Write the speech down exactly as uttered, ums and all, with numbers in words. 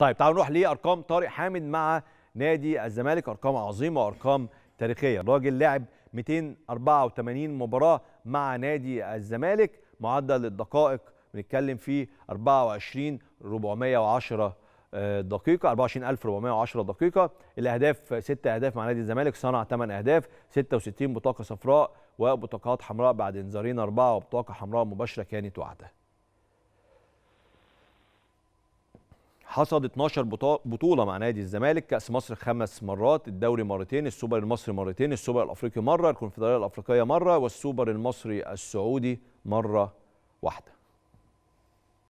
طيب تعالوا نروح لارقام طارق حامد مع نادي الزمالك، ارقام عظيمه وارقام تاريخيه. الراجل لعب مئتين وأربعة وثمانين مباراه مع نادي الزمالك، معدل الدقائق بنتكلم في أربعة وعشرين ألف وأربعمئة وعشرة دقيقه، أربعة وعشرين ألف وأربعمئة وعشرة دقيقه. الاهداف ست اهداف مع نادي الزمالك، صنع ثمان اهداف، ستة وستين بطاقه صفراء وبطاقات حمراء بعد انذارين اربعه، وبطاقه حمراء مباشره كانت واحده. حصد اتناشر بطوله مع نادي الزمالك، كاس مصر خمس مرات، الدوري مرتين، السوبر المصري مرتين، السوبر الافريقي مره، الكونفدراليه الافريقيه مره، والسوبر المصري السعودي مره واحده.